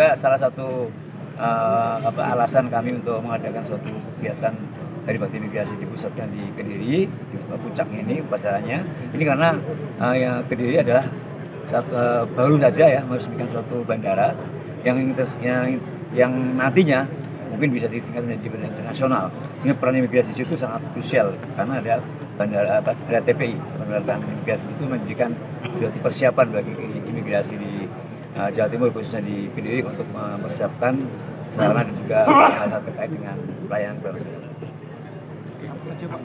juga salah satu alasan kami untuk mengadakan suatu kegiatan Hari Bakti Imigrasi dipusatkan di Kediri, di puncak ini upacaranya. Ini karena Kediri adalah baru saja ya meresmikan suatu bandara yang nantinya mungkin bisa ditingkatkan menjadi bandara internasional. Sehingga peran imigrasi itu sangat krusial karena ada bandara, ada TPI, bandara tahan imigrasi itu menjadikan suatu persiapan bagi imigrasi di Jawa Timur, khususnya di Kediri, untuk mempersiapkan sarana dan juga hal-hal terkait dengan pelayanan keberangkatan.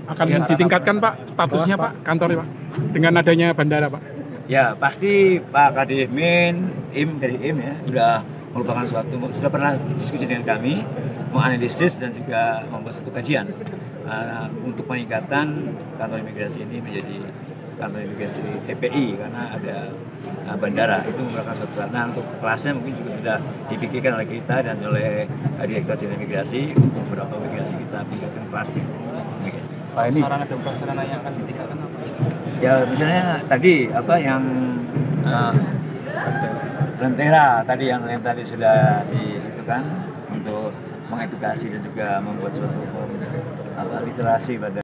Akan ditingkatkan Pak statusnya Pak, kantornya Pak, dengan adanya bandara Pak? Ya pasti Pak Kadir Imin, ya sudah merupakan sudah pernah diskusi dengan kami, menganalisis dan juga membuat satu kajian untuk peningkatan kantor imigrasi ini menjadi kantor imigrasi TPI, karena ada bandara itu merupakan suatu ranah. Untuk kelasnya mungkin juga sudah dipikirkan oleh kita dan oleh Direktur Jenderal Imigrasi untuk beberapa imigrasi kita tingkatkan kelasnya. Pak, ini sarana yang akan ditingkatkan apa? Ya misalnya tadi yang Lentera tadi sudah dihitungkan untuk mengedukasi dan juga membuat suatu literasi pada